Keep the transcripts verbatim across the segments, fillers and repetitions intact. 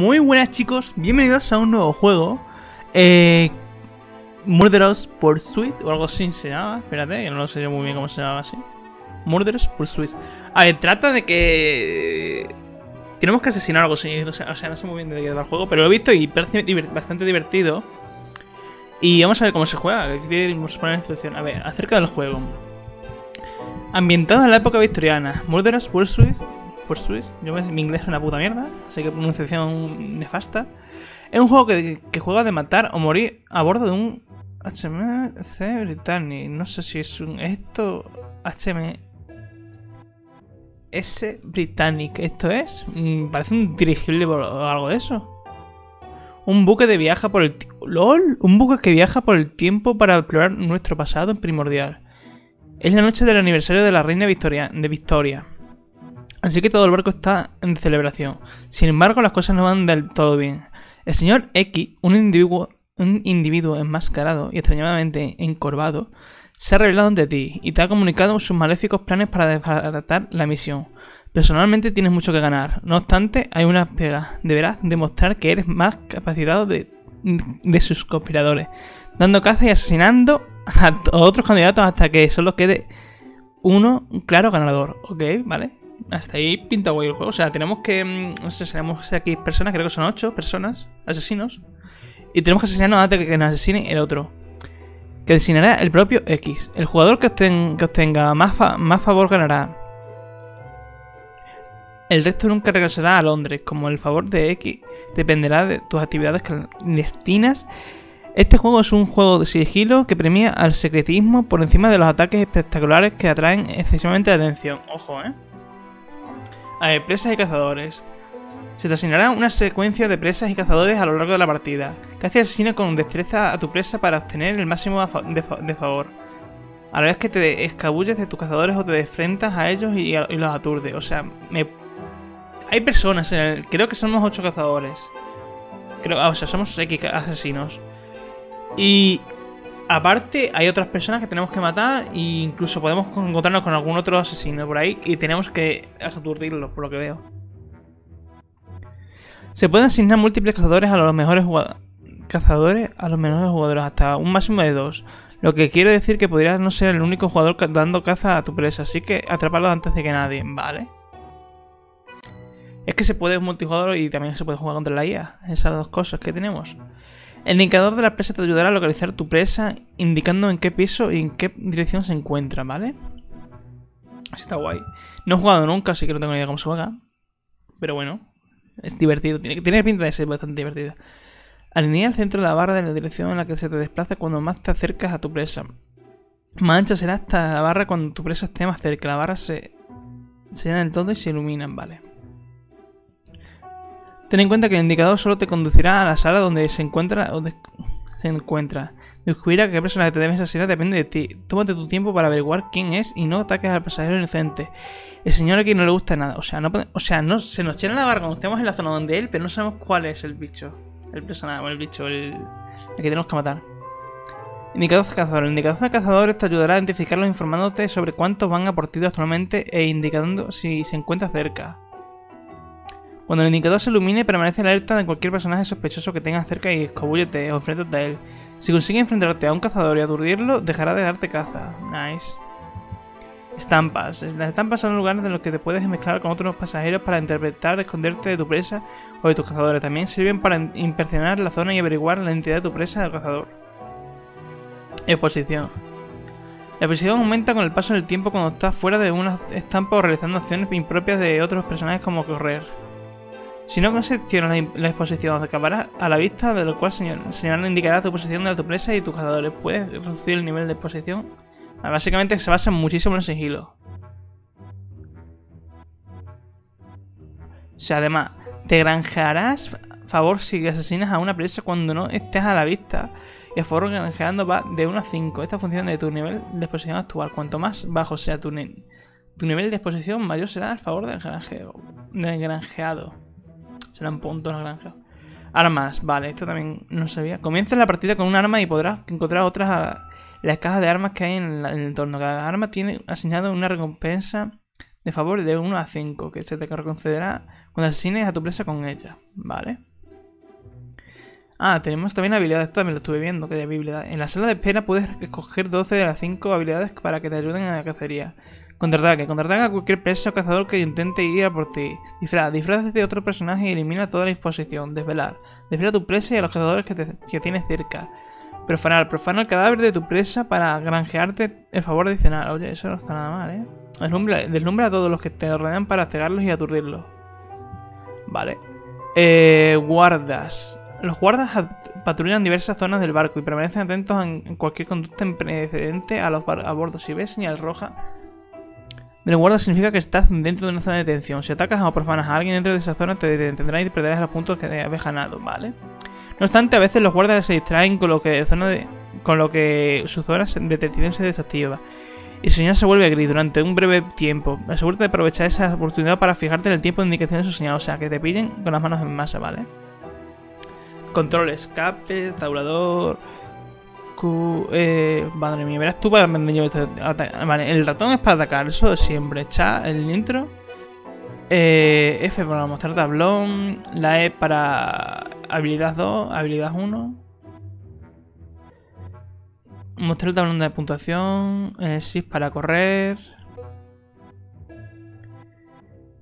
Muy buenas, chicos, bienvenidos a un nuevo juego, eh, Murderous Pursuits o algo así se llama. Espérate, que no lo sé yo muy bien cómo se llama así. Murderous Pursuits. A ver, trata de que tenemos que asesinar algo así, o sea, o sea no sé muy bien de qué va el juego, pero lo he visto y parece bastante divertido. Y vamos a ver cómo se juega. Vamos a poner la instrucción. A ver, acerca del juego. Ambientado en la época victoriana, Murderous Pursuits. Pursuits, yo mi inglés es una puta mierda, así que pronunciación nefasta. Es un juego que, que juega de matar o morir a bordo de un H M S Britannic. No sé si es un esto H M S Britannic. Esto es, parece un dirigible o algo de eso. Un buque de viaja por el lol, un buque que viaja por el tiempo para explorar nuestro pasado primordial. Es la noche del aniversario de la Reina Victoria, de Victoria. Así que todo el barco está en celebración. Sin embargo, las cosas no van del todo bien. El señor X, un individuo, un individuo enmascarado y extrañadamente encorvado, se ha revelado ante ti y te ha comunicado sus maléficos planes para desbaratar la misión. Personalmente tienes mucho que ganar. No obstante, hay unas pegas. Deberás demostrar que eres más capacitado de, de sus conspiradores, dando caza y asesinando a otros candidatos hasta que solo quede uno claro ganador. Ok, vale. Hasta ahí pinta guay el juego. O sea, tenemos que... No sé, tenemos aquí personas, creo que son ocho personas, asesinos. Y tenemos que asesinarnos antes de que nos asesine el otro, que designará el propio X. El jugador que, obten, que obtenga más, fa, más favor ganará. El resto nunca regresará a Londres. Como el favor de X dependerá de tus actividades clandestinas. Este juego es un juego de sigilo que premia al secretismo por encima de los ataques espectaculares que atraen excesivamente la atención. Ojo, eh. A ver, presas y cazadores. Se te asignará una secuencia de presas y cazadores a lo largo de la partida. Casi asesina con destreza a tu presa para obtener el máximo de, fa de favor. A la vez que te escabulles de tus cazadores o te enfrentas a ellos y, a y los aturde. O sea, me... hay personas en el... Creo que somos ocho cazadores. Creo... Ah, o sea, somos X asesinos. Y... aparte, hay otras personas que tenemos que matar e incluso podemos encontrarnos con algún otro asesino por ahí y tenemos que aturdirlos, por lo que veo. Se pueden asignar múltiples cazadores a los mejores jugadores, cazadores a los menores jugadores, hasta un máximo de dos. Lo que quiere decir que podrías no ser el único jugador dando caza a tu presa, así que atraparlos antes de que nadie, ¿vale? Es que se puede multijugador y también se puede jugar contra la I A, esas dos cosas que tenemos. El indicador de la presa te ayudará a localizar tu presa, indicando en qué piso y en qué dirección se encuentra, ¿vale? Está guay. No he jugado nunca, así que no tengo ni idea cómo se juega. Pero bueno, es divertido. Tiene, tiene pinta de ser bastante divertido. Alinea al centro de la barra de la dirección en la que se te desplaza cuando más te acercas a tu presa. Más ancha será esta barra cuando tu presa esté más cerca. La barra se, se llena del todo y se iluminan, ¿vale? Ten en cuenta que el indicador solo te conducirá a la sala donde se encuentra o se encuentra. Descubrir a qué persona te debes asesinar depende de ti. Tómate tu tiempo para averiguar quién es y no ataques al pasajero inocente. El señor aquí no le gusta nada. O sea, no, o sea, no se nos llena la barra cuando estemos en la zona donde él, pero no sabemos cuál es el bicho. El personaje, el bicho, el, el que tenemos que matar. Indicador de cazador. El indicador de cazadores te ayudará a identificarlos informándote sobre cuántos van a por ti actualmente e indicando si se encuentra cerca. Cuando el indicador se ilumine, permanece alerta de cualquier personaje sospechoso que tengas cerca y escabúllete o enfréntate a él. Si consigues enfrentarte a un cazador y aturdirlo, dejará de darte caza. Nice. Estampas. Las estampas son lugares en los que te puedes mezclar con otros pasajeros para interpretar, esconderte de tu presa o de tus cazadores. También sirven para inspeccionar la zona y averiguar la identidad de tu presa o cazador. Exposición. La presión aumenta con el paso del tiempo cuando estás fuera de una estampa o realizando acciones impropias de otros personajes como correr. Si no concepcionas la exposición, acabarás a la vista, de lo cual señalará indicará tu posición de tu presa y tus cazadores. Puedes reducir el nivel de exposición. Básicamente se basa muchísimo en el sigilo. O sea, además, te granjearás favor si asesinas a una presa cuando no estés a la vista. Y a favor granjeando va de uno a cinco. Esta función de tu nivel de exposición actual. Cuanto más bajo sea tu, ni tu nivel de exposición, mayor será el favor del, granjeo, del granjeado. Serán puntos la granja. Armas, vale, esto también no sabía. Comienza la partida con un arma y podrás encontrar otras a las cajas de armas que hay en, la, en el entorno. Cada arma tiene asignado una recompensa de favor de uno a cinco, que se te concederá cuando asesines a tu presa con ella, ¿vale? Ah, tenemos también habilidades. Esto también lo estuve viendo, que hay habilidades. En la sala de espera puedes escoger doce de las cinco habilidades para que te ayuden en la cacería. Contraataque. Contraataque a cualquier presa o cazador que intente ir a por ti. Disfraz. Disfraz de otro personaje y elimina toda la exposición. Desvelar. Desvela a tu presa y a los cazadores que, te, que tienes cerca. Profanar. Profana el cadáver de tu presa para granjearte el favor adicional. Oye, eso no está nada mal, ¿eh? Deslumbra, deslumbra a todos los que te rodean para cegarlos y aturdirlos. Vale. Eh, guardas. Los guardas patrullan diversas zonas del barco y permanecen atentos en cualquier conducta imprecedente a los a bordo. Si ves señal roja del guarda significa que estás dentro de una zona de detención. Si atacas o profanas a alguien dentro de esa zona te detendrán y perderás los puntos que habéis ganado, ¿vale? No obstante, a veces los guardas se distraen con lo que, zona de, con lo que su zona de detención se desactiva y su señal se vuelve gris durante un breve tiempo. Asegúrate de aprovechar esa oportunidad para fijarte en el tiempo de indicación de su señal, o sea, que te pillen con las manos en masa, ¿vale? Control, escape, tabulador. Q, eh, madre mía, verás tú para atacar. Vale, el ratón es para atacar, eso siempre. Chat, el intro. Eh, F para mostrar tablón. La E para habilidad dos, habilidad uno. Mostrar el tablón de puntuación. El seis para correr.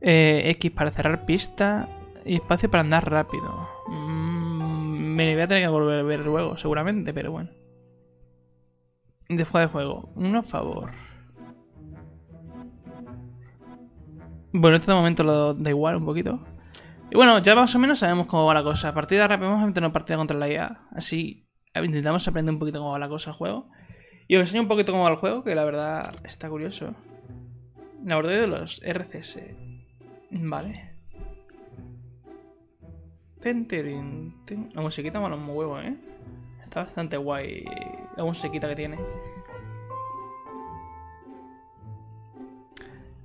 Eh, X para cerrar pista. Y espacio para andar rápido. Me voy a tener que volver a ver luego, seguramente, pero bueno. Después de juego, uno a favor. Bueno, este momento lo da igual un poquito. Y bueno, ya más o menos sabemos cómo va la cosa. Partida rápida, vamos a tener partida contra la I A. Así intentamos aprender un poquito cómo va la cosa el juego. Y os enseño un poquito cómo va el juego, que la verdad está curioso. La verdad de los R C S. Vale. La musiquita mola un huevo, ¿eh? Está bastante guay la musiquita que tiene.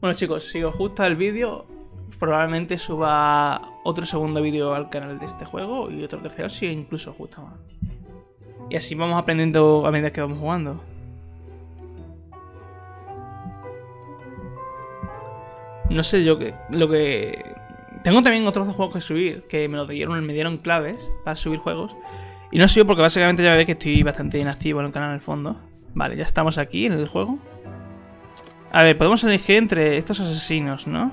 Bueno, chicos, si os gusta el vídeo, probablemente suba otro segundo vídeo al canal de este juego y otro tercero si incluso os gusta más. Y así vamos aprendiendo a medida que vamos jugando. No sé yo qué... Lo que... Tengo también otros dos juegos que subir, que me lo dieron, me dieron claves para subir juegos. Y no subo porque básicamente ya veis que estoy bastante inactivo en el canal en el fondo. Vale, ya estamos aquí en el juego. A ver, podemos elegir entre estos asesinos, ¿no?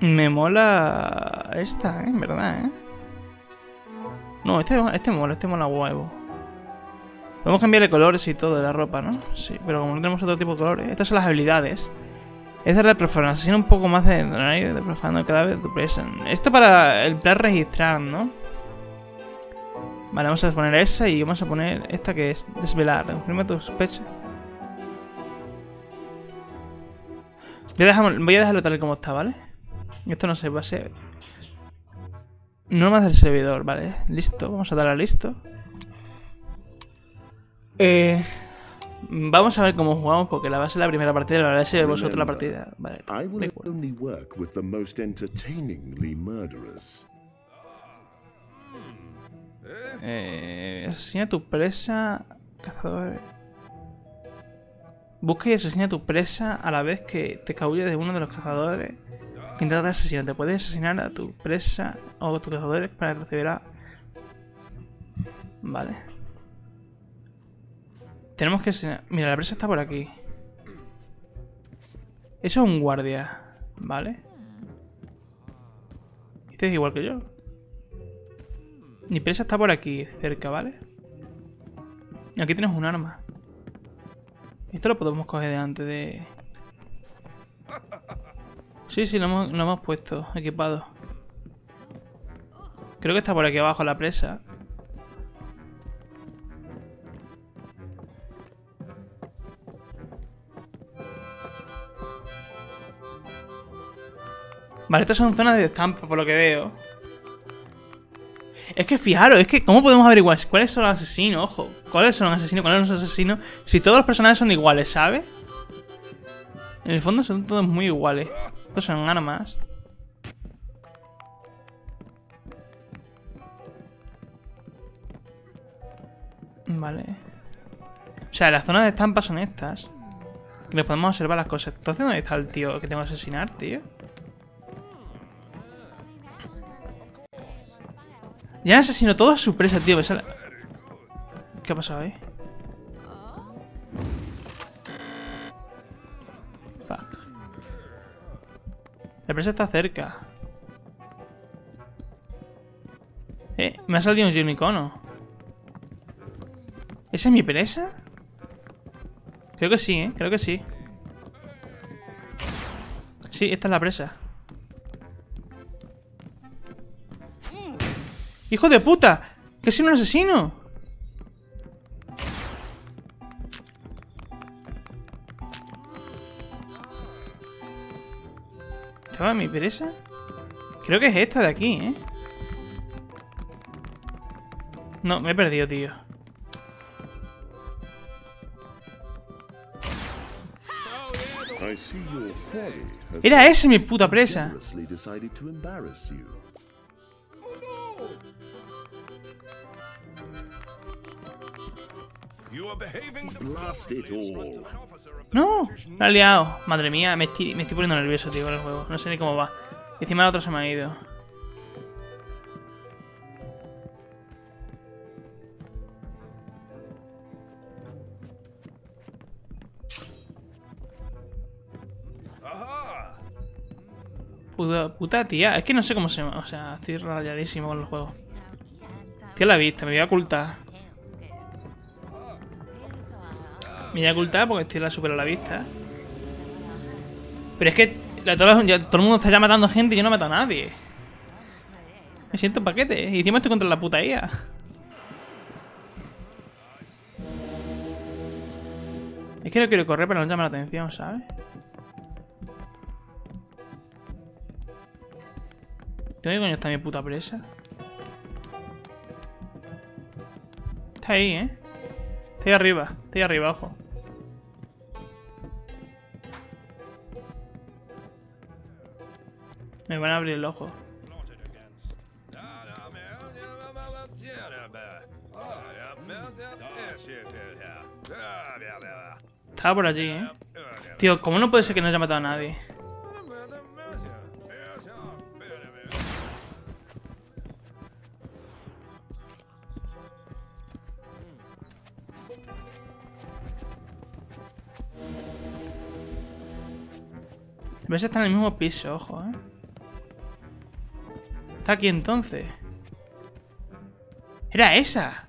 Me mola esta, ¿eh? En verdad, ¿eh? No, este, este mola, este mola huevo. Podemos cambiarle colores y todo de la ropa, ¿no? Sí, pero como no tenemos otro tipo de colores, estas son las habilidades. Esta es la profanación, asesina un poco más de donario, de profanando el cadáver de tu presa. Esto para el plan registrar, ¿no? Vale, vamos a poner esa y vamos a poner esta que es desvelar. Confirma tu sospecha. Voy a, dejar, voy a dejarlo tal y como está, ¿vale? Esto no se va a ser. Normas del servidor, vale. Listo, vamos a darle a listo. Eh. Vamos a ver cómo jugamos porque la base es la primera partida, la base es vosotros la partida. Vale. I will only work with the most entertainingly murderous. Eh, asesina a tu presa, cazador. Busca y asesina a tu presa a la vez que te caulla de uno de los cazadores que intenta asesinarte. Puedes asesinar a tu presa o a tus cazadores para recibir a... Vale. Tenemos que... Mira, la presa está por aquí. Eso es un guardia. Vale. Este es igual que yo. Mi presa está por aquí, cerca, ¿vale? Aquí tenemos un arma. Esto lo podemos coger de antes de... Sí, sí, lo hemos, lo hemos puesto, equipado. Creo que está por aquí abajo la presa. Vale, estas son zonas de estampa, por lo que veo. Es que fijaros, es que ¿cómo podemos averiguar cuáles son los asesinos? Ojo, ¿cuáles son los asesinos? ¿Cuáles no son los asesinos? Si todos los personajes son iguales, ¿sabes? En el fondo son todos muy iguales. Estos son armas. Vale. O sea, las zonas de estampa son estas. Que les podemos observar las cosas. Entonces, ¿dónde está el tío que tengo que asesinar, tío? Ya han asesinado todo a su presa, tío. Besala. ¿Qué ha pasado ahí? Fuck. La presa está cerca. Eh, me ha salido un unicornio. ¿Esa es mi presa? Creo que sí, eh. Creo que sí. Sí, esta es la presa. ¡Hijo de puta! ¡Que soy un asesino! ¿Estaba mi presa? Creo que es esta de aquí, ¿eh? No, me he perdido, tío. ¡Era ese mi puta presa! No, la he liado. Madre mía, me estoy, me estoy poniendo nervioso, tío, con el juego. No sé ni cómo va. Y encima la otra se me ha ido. Puta, puta tía. Es que no sé cómo se llama. O sea, estoy rayadísimo con el juego. Tía, la vista, me voy a ocultar. Me voy a ocultar porque estoy la supero a la vista. Pero es que la, todo, ya, todo el mundo está ya matando gente y yo no he matado a nadie. Me siento paquete. Y encima estoy contra la puta I A. Es que no quiero correr para no llamar la atención, ¿sabes? ¿Dónde coño está mi puta presa? Está ahí, ¿eh? Está ahí arriba. Está ahí arriba, ojo. Me van a abrir el ojo. Estaba por allí, ¿eh? Tío, ¿cómo no puede ser que no haya matado a nadie? La presa está en el mismo piso, ojo, ¿eh? Está aquí entonces. ¡Era esa!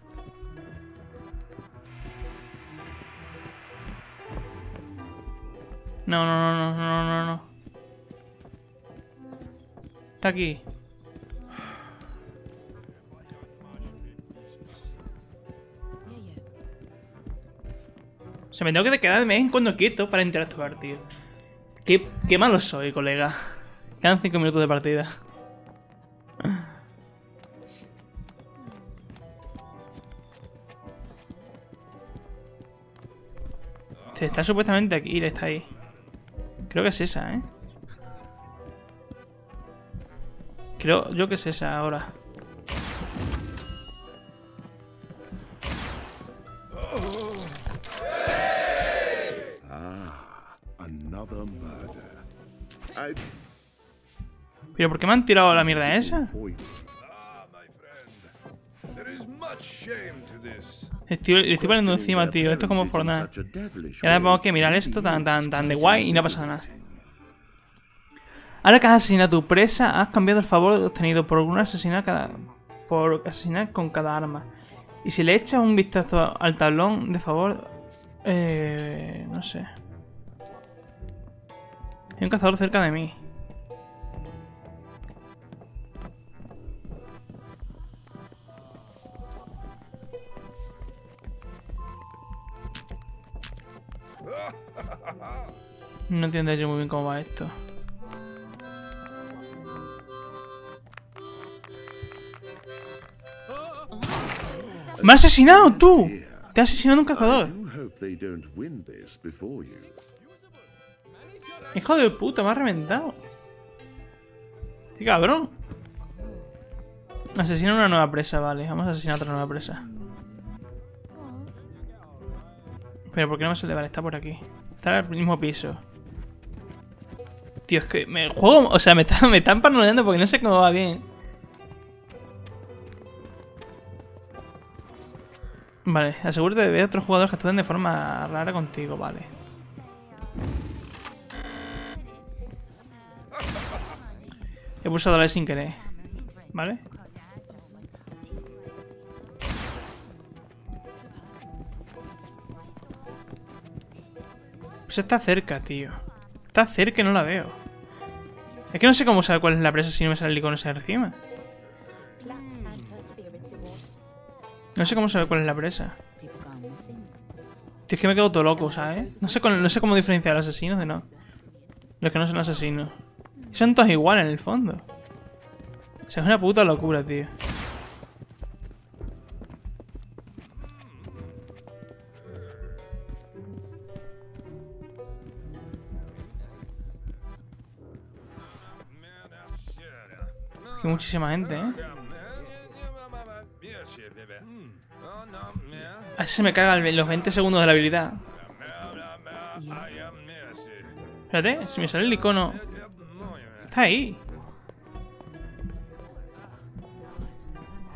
No, no, no, no, no, no, no. Está aquí. Se me tengo que quedar de vez en cuando quieto para interactuar, tío. Qué, qué malo soy, colega. Quedan cinco minutos de partida. Está supuestamente aquí, está ahí. Creo que es esa, ¿eh? Creo yo que es esa ahora. ¿Pero por qué me han tirado la mierda esa? Estoy, le estoy poniendo encima, tío. Esto es como Fortnite. Y ahora tengo que mirar esto tan, tan, tan de guay y no ha pasado nada. Ahora que has asesinado a tu presa, has cambiado el favor obtenido por un asesinar cada, por asesinar con cada arma. Y si le echas un vistazo al tablón de favor, eh, no sé. Hay un cazador cerca de mí. No entiendo yo muy bien cómo va esto. ¡Me has asesinado tú! ¡Te has asesinado un cazador! ¡Hijo de puta! ¡Me ha reventado! ¡Qué cabrón! Asesina una nueva presa, vale. Vamos a asesinar otra nueva presa. Pero ¿por qué no me sale? Vale, está por aquí. Está en el mismo piso. Tío, es que me juego... O sea, me, está, me están paranoiando porque no sé cómo va bien. Vale, asegúrate de ver a otros jugadores que actúen de forma rara contigo, vale. He pulsado la E sin querer, ¿vale? Pues está cerca, tío. Está cerca y no la veo. Es que no sé cómo saber cuál es la presa si no me sale el icono ese encima. No sé cómo saber cuál es la presa. Tío, es que me quedo todo loco, ¿sabes? No sé, con, no sé cómo diferenciar asesinos de no. Los que no son asesinos. Y son todos iguales en el fondo. O sea, es una puta locura, tío. Hay muchísima gente, ¿eh? Así se me cagan los veinte segundos de la habilidad. Espérate, si me sale el icono. Está ahí.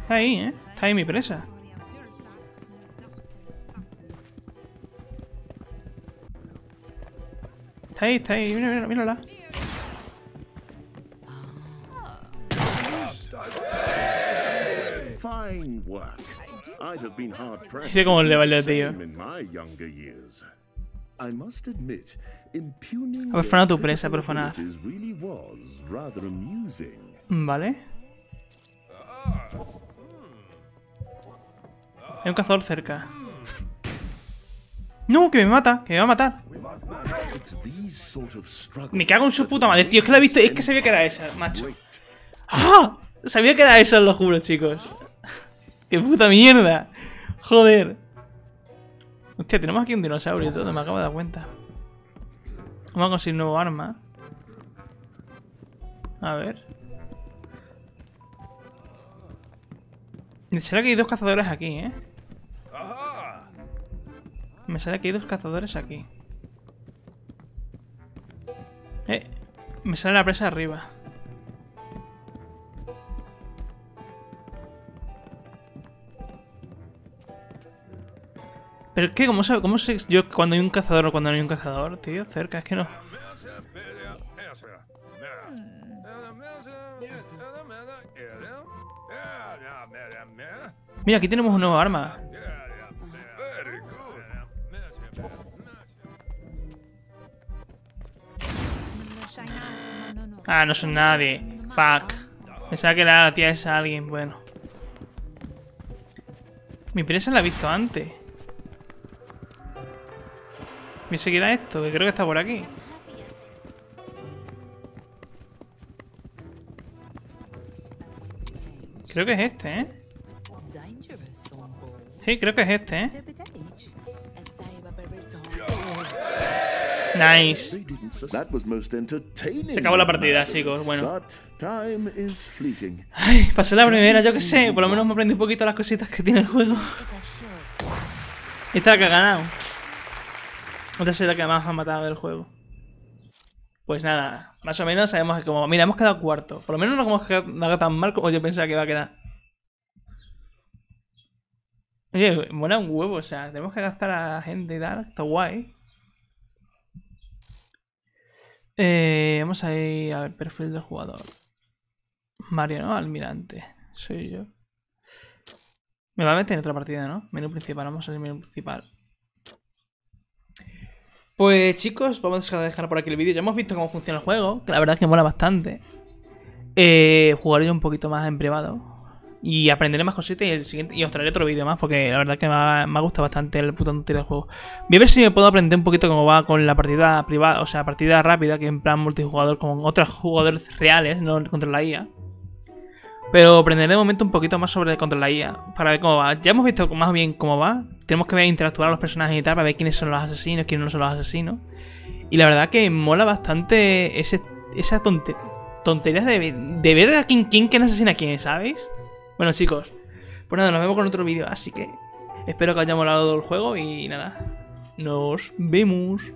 Está ahí, ¿eh? Está ahí mi presa. Está ahí, está ahí. Mira, mira, mírala. Dice como le baila, tío. A perfonar tu presa, perfonar. Vale. Hay un cazador cerca. No, que me mata, que me va a matar. Me cago en su puta madre, tío. Es que la he visto, es que sabía que era esa, macho. ¡Ah! Sabía que era eso, lo juro, chicos. ¡Qué puta mierda! ¡Joder! Hostia, tenemos aquí un dinosaurio y todo, me acabo de dar cuenta. Vamos a conseguir un nuevo arma. A ver. Me sale que hay dos cazadores aquí, ¿eh? Me sale que hay dos cazadores aquí. Eh, me sale la presa arriba. Pero es que, ¿cómo sabe? ¿Cómo sé yo cuando hay un cazador o cuando no hay un cazador, tío? Cerca, es que no. Mira, aquí tenemos un nuevo arma. Ah, no son nadie. Fuck. Pensaba que la tía es alguien, bueno. Mi presa la he visto antes. Me seguirá esto, que creo que está por aquí. Creo que es este, ¿eh? Sí, creo que es este, ¿eh? Nice. Se acabó la partida, chicos. Bueno. Ay, pasé la primera, yo qué sé. Por lo menos me aprendí un poquito las cositas que tiene el juego. Esta que ha ganado. Otra será la que más ha matado del juego. Pues nada, más o menos sabemos que como... Mira, hemos quedado cuarto. Por lo menos no hemos quedado tan mal como yo pensaba que iba a quedar. Oye, mola un huevo, o sea, tenemos que gastar a la gente y tal. Está guay. Eh, vamos a ir al perfil del jugador. Mario, ¿no? Almirante. Soy yo. Me va a meter en otra partida, ¿no? Menú principal, vamos al menú principal. Pues chicos, vamos a dejar por aquí el vídeo. Ya hemos visto cómo funciona el juego, que la verdad es que mola bastante. Eh, jugaré un poquito más en privado. Y aprenderé más cositas y el siguiente. Y os traeré otro vídeo más, porque la verdad es que me ha, me ha gustado bastante el puto tontería del juego. Voy a ver si me puedo aprender un poquito cómo va con la partida privada, o sea, partida rápida, que en plan multijugador con otros jugadores reales, no contra la I A. Pero aprenderé de momento un poquito más sobre contra la I A, para ver cómo va. Ya hemos visto más bien cómo va. Tenemos que ver interactuar a los personajes y tal, para ver quiénes son los asesinos, quiénes no son los asesinos. Y la verdad que mola bastante ese, esas tonte, tonterías de, de ver a quién, quién, quién asesina a quién, ¿sabéis? Bueno chicos, pues nada, nos vemos con otro vídeo, así que espero que os haya molado el juego y nada, nos vemos.